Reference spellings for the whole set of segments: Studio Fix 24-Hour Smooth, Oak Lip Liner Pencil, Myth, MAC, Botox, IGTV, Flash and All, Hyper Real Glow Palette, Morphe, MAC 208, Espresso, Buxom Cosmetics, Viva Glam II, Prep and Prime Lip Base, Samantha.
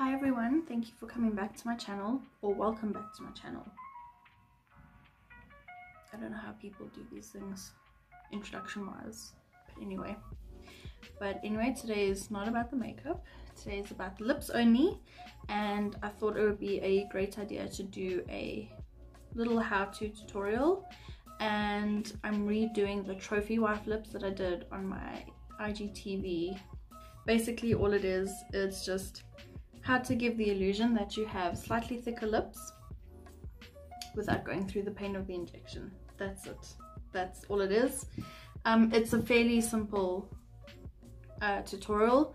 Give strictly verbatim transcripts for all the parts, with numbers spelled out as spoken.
Hi everyone, thank you for coming back to my channel, or welcome back to my channel. I don't know how people do these things introduction wise, but anyway. But anyway, today is not about the makeup, today is about the lips only, and I thought it would be a great idea to do a little how-to tutorial. And I'm redoing the trophy wife lips that I did on my I G T V. Basically all it is, it's just how to give the illusion that you have slightly thicker lips without going through the pain of the injection. That's it. That's all it is. Um, it's a fairly simple uh, tutorial.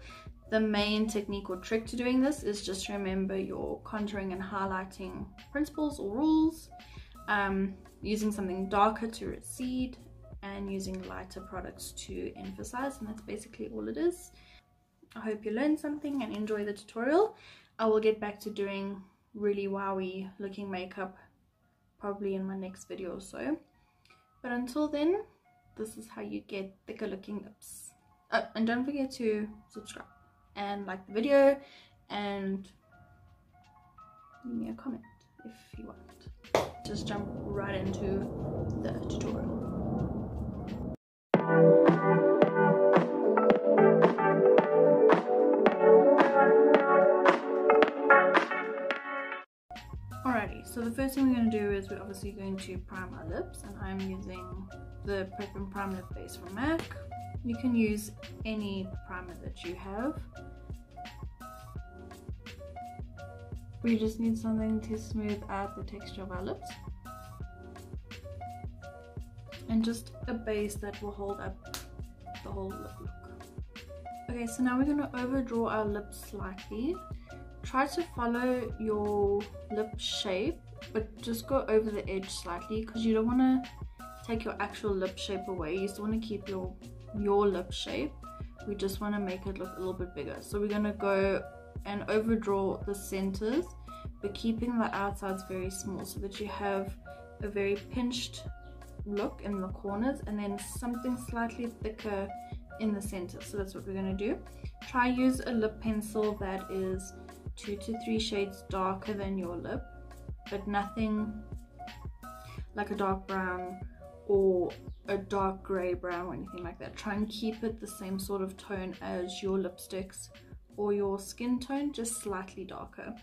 The main technique or trick to doing this is just to remember your contouring and highlighting principles or rules. Um, using something darker to recede and using lighter products to emphasize, and that's basically all it is. I hope you learned something and enjoy the tutorial. I will get back to doing really wowy looking makeup probably in my next video or so, but until then, this is how you get thicker looking lips. Oh, and don't forget to subscribe and like the video and leave me a comment if you want. Just jump right into the tutorial. Alrighty, so the first thing we're going to do is we're obviously going to prime our lips, and I'm using the Prep and Prime Lip Base from MAC. You can use any primer that you have. We just need something to smooth out the texture of our lips. And just a base that will hold up the whole lip look. Okay, so now we're going to overdraw our lips slightly. Try to follow your lip shape, but just go over the edge slightly, because you don't want to take your actual lip shape away. You still want to keep your, your lip shape. We just want to make it look a little bit bigger. So we're going to go and overdraw the centers, but keeping the outsides very small so that you have a very pinched look in the corners and then something slightly thicker in the center. So that's what we're going to do. Try use a lip pencil that is two to three shades darker than your lip, but nothing like a dark brown or a dark gray brown or anything like that. Try and keep it the same sort of tone as your lipsticks or your skin tone, just slightly darker.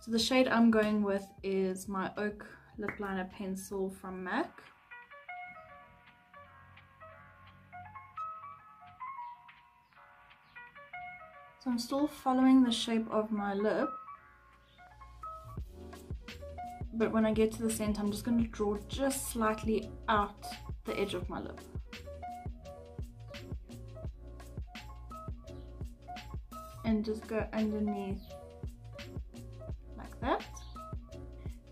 So the shade I'm going with is my Oak Lip Liner Pencil from MAC. So I'm still following the shape of my lip, but when I get to the center, I'm just going to draw just slightly out the edge of my lip. And just go underneath like that.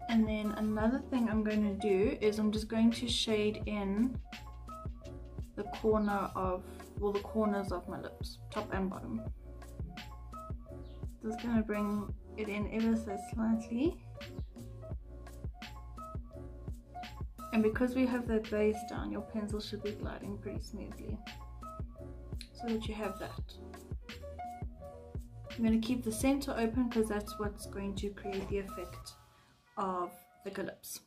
And then another thing I'm going to do is I'm just going to shade in the corner of, well, the corners of my lips, top and bottom. Just going to bring it in ever so slightly. And because we have the base down, your pencil should be gliding pretty smoothly so that you have that. I'm going to keep the center open because that's what's going to create the effect of thicker lips.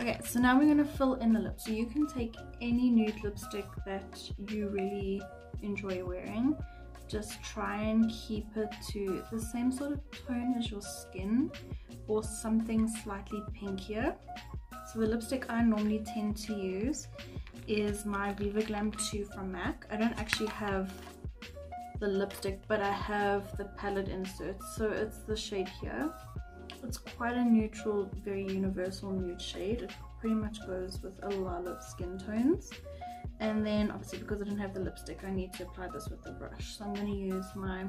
Okay, so now we're going to fill in the lip. So you can take any nude lipstick that you really enjoy wearing. Just try and keep it to the same sort of tone as your skin or something slightly pinkier. So the lipstick I normally tend to use is my Viva Glam two from MAC. I don't actually have the lipstick, but I have the palette insert. So it's the shade here. It's quite a neutral, very universal nude shade. It pretty much goes with a lot of skin tones. And then obviously because I don't have the lipstick, I need to apply this with the brush. So I'm going to use my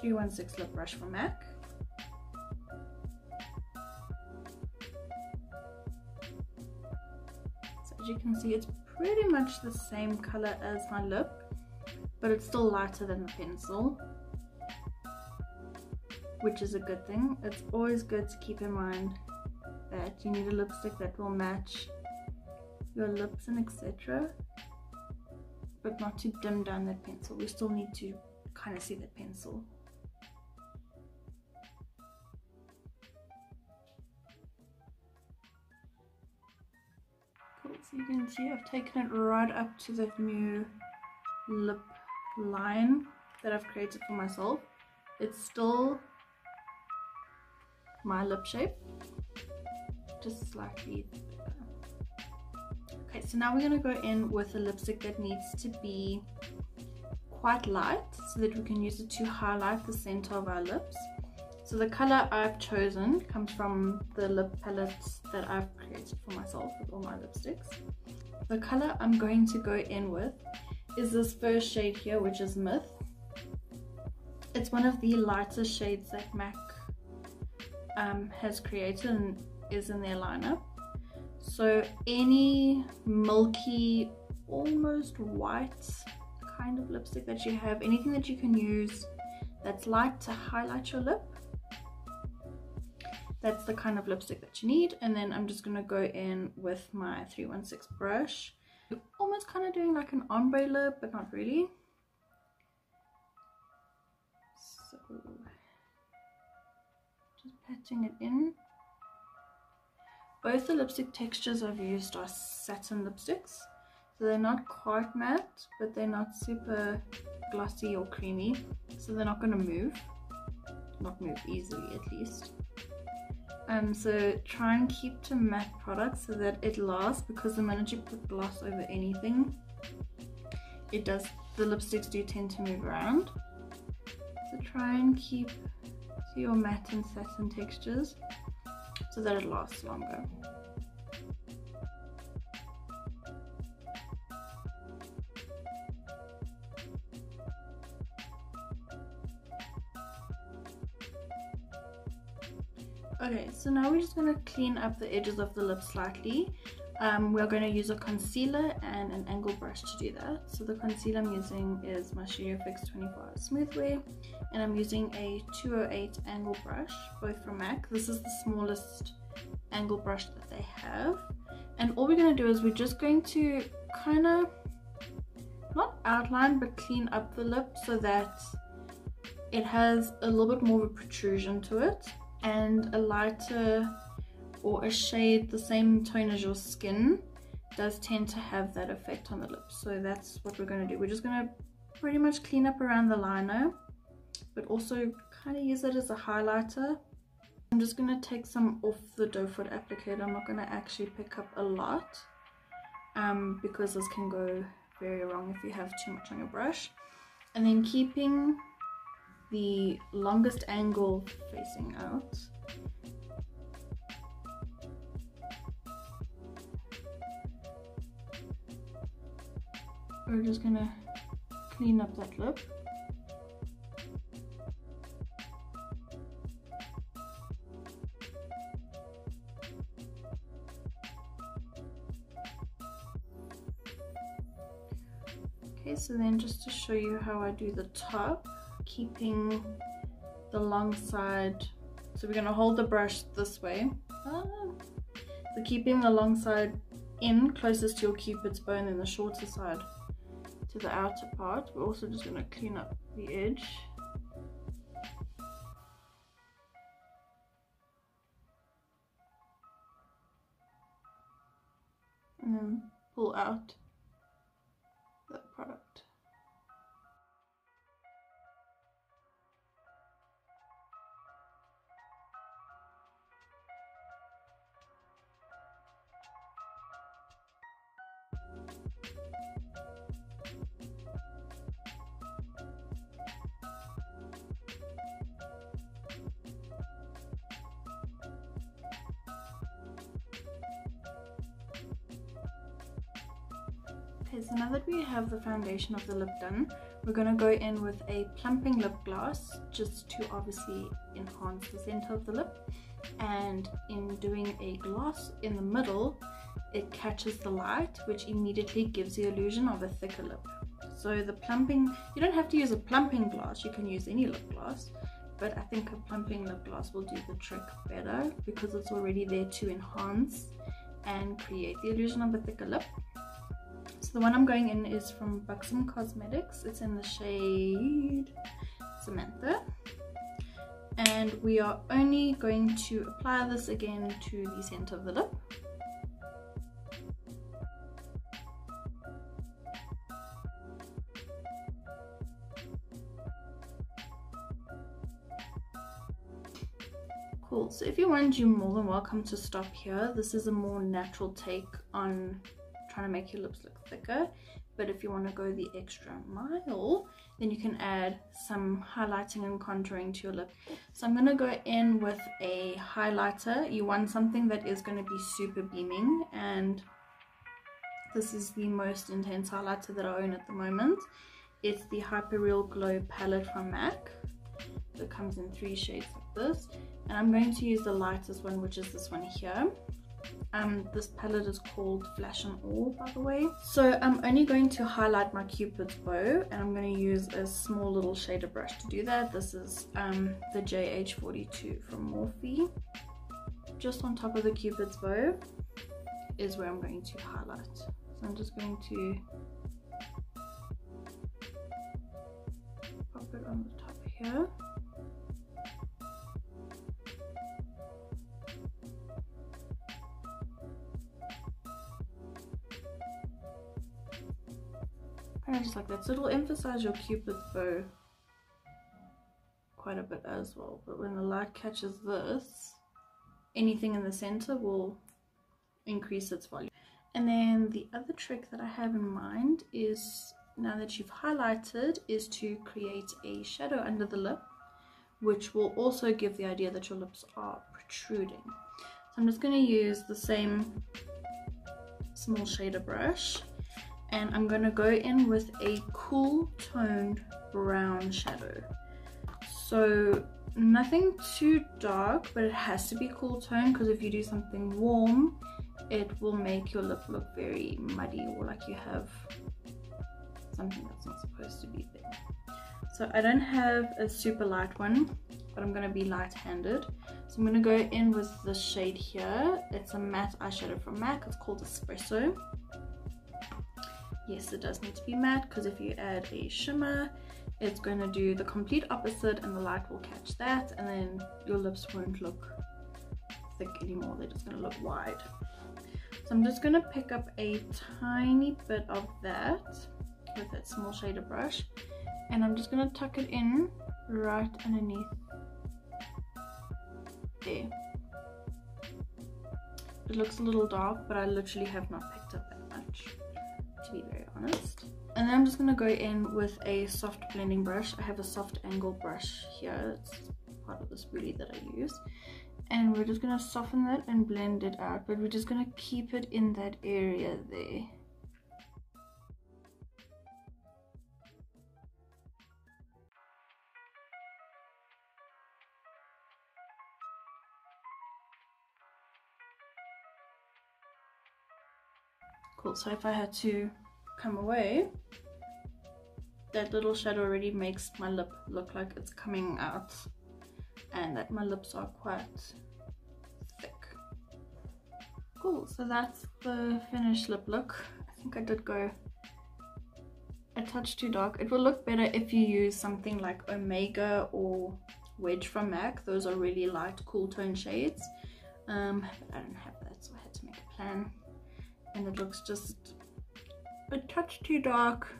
three one six lip brush from MAC. As you can see, it's pretty much the same color as my lip, but it's still lighter than the pencil, which is a good thing. It's always good to keep in mind that you need a lipstick that will match your lips and et cetera, but not to dim down that pencil. We still need to kind of see that pencil. Cool, so you can see I've taken it right up to the new lip line that I've created for myself. It's still my lip shape, just slightly thicker. Okay, so now we're going to go in with a lipstick that needs to be quite light so that we can use it to highlight the center of our lips. So the color I've chosen comes from the lip palette that I've created for myself with all my lipsticks. The color I'm going to go in with is this first shade here, which is Myth. It's one of the lighter shades that MAC um, has created and is in their lineup. So any milky, almost white kind of lipstick that you have, anything that you can use that's light to highlight your lip, that's the kind of lipstick that you need. And then I'm just going to go in with my three one six brush. Almost kind of doing like an ombre lip, but not really. So just patting it in. Both the lipstick textures I've used are satin lipsticks, so they're not quite matte, but they're not super glossy or creamy, so they're not going to move, not move easily at least. Um, so try and keep to matte products so that it lasts, because the minute you put gloss over anything, it does, the lipsticks do tend to move around. So try and keep to your matte and satin textures so that it lasts longer. Okay, so now we're just going to clean up the edges of the lip slightly. Um, we're going to use a concealer and an angle brush to do that. So the concealer I'm using is my Studio Fix twenty-four hour Smooth Wear, and I'm using a two oh eight angle brush, both from MAC. This is the smallest angle brush that they have. And all we're going to do is we're just going to kind of, not outline, but clean up the lip so that it has a little bit more of a protrusion to it, and a lighter or a shade the same tone as your skin does tend to have that effect on the lips. So that's what we're going to do. We're just going to pretty much clean up around the liner, but also kind of use it as a highlighter. I'm just going to take some off the doe foot applicator. I'm not going to actually pick up a lot um, because this can go very wrong if you have too much on your brush. And then keeping the longest angle facing out. We're just gonna clean up that lip. Okay, so then just to show you how I do the top, keeping the long side, so we're going to hold the brush this way, ah. So keeping the long side in closest to your cupid's bow and then the shorter side to the outer part. We're also just going to clean up the edge. And then pull out the product. Okay, so now that we have the foundation of the lip done, we're going to go in with a plumping lip gloss just to obviously enhance the center of the lip, and in doing a gloss in the middle, it catches the light, which immediately gives the illusion of a thicker lip. So the plumping, you don't have to use a plumping gloss, you can use any lip gloss, but I think a plumping lip gloss will do the trick better because it's already there to enhance and create the illusion of a thicker lip. So the one I'm going in is from Buxom Cosmetics. It's in the shade Samantha. And we are only going to apply this again to the center of the lip. Cool, so if you want, you're more than welcome to stop here. This is a more natural take on trying to make your lips look thicker, but if you want to go the extra mile, then you can add some highlighting and contouring to your lip. So I'm going to go in with a highlighter. You want something that is going to be super beaming, and this is the most intense highlighter that I own at the moment. It's the Hyper Real Glow Palette from MAC. So it comes in three shades like this, and I'm going to use the lightest one, which is this one here. Um, this palette is called Flash and All, by the way. So I'm only going to highlight my Cupid's bow, and I'm going to use a small little shader brush to do that. This is um, the J H forty-two from Morphe. Just on top of the Cupid's bow is where I'm going to highlight. So I'm just going to pop it on the top here. Just like that, so it'll emphasize your Cupid's bow quite a bit as well, but when the light catches this, anything in the center will increase its volume. And then the other trick that I have in mind is, now that you've highlighted, is to create a shadow under the lip, which will also give the idea that your lips are protruding. So I'm just going to use the same small shader brush, and I'm going to go in with a cool toned brown shadow. So nothing too dark, but it has to be cool toned, because if you do something warm, it will make your lip look very muddy, or like you have something that's not supposed to be there. So I don't have a super light one, but I'm going to be light-handed. So I'm going to go in with this shade here. It's a matte eyeshadow from MAC. It's called Espresso. Yes, it does need to be matte, because if you add a shimmer, it's going to do the complete opposite, and the light will catch that, and then your lips won't look thick anymore. They're just going to look wide. So I'm just going to pick up a tiny bit of that with that small shader brush, and I'm just going to tuck it in right underneath there. It looks a little dark, but I literally have not picked up that much, to be very honest. And then I'm just going to go in with a soft blending brush. I have a soft angle brush here. It's part of the spoolie that I use. And we're just going to soften that and blend it out. But we're just going to keep it in that area there. Cool, so if I had to come away, that little shadow already makes my lip look like it's coming out, and that my lips are quite thick. Cool, so that's the finished lip look. I think I did go a touch too dark. It will look better if you use something like Omega or Wedge from MAC. Those are really light, cool tone shades. Um, but I don't have that, so I had to make a plan. And it looks just a touch too dark,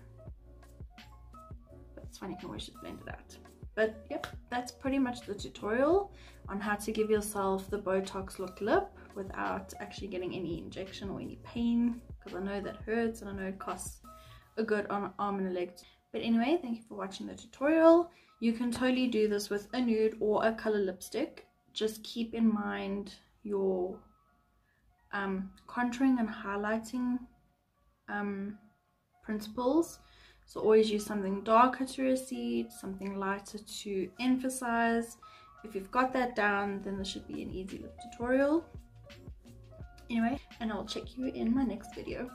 but it's fine, you can always just blend it out. But yep, that's pretty much the tutorial on how to give yourself the Botox look lip without actually getting any injection or any pain, because I know that hurts, and I know it costs a good arm and a leg. But anyway, thank you for watching the tutorial. You can totally do this with a nude or a color lipstick. Just keep in mind your Um, contouring and highlighting um, principles. So always use something darker to recede, something lighter to emphasize. If you've got that down, then this should be an easy lip tutorial. Anyway, and I'll check you in my next video.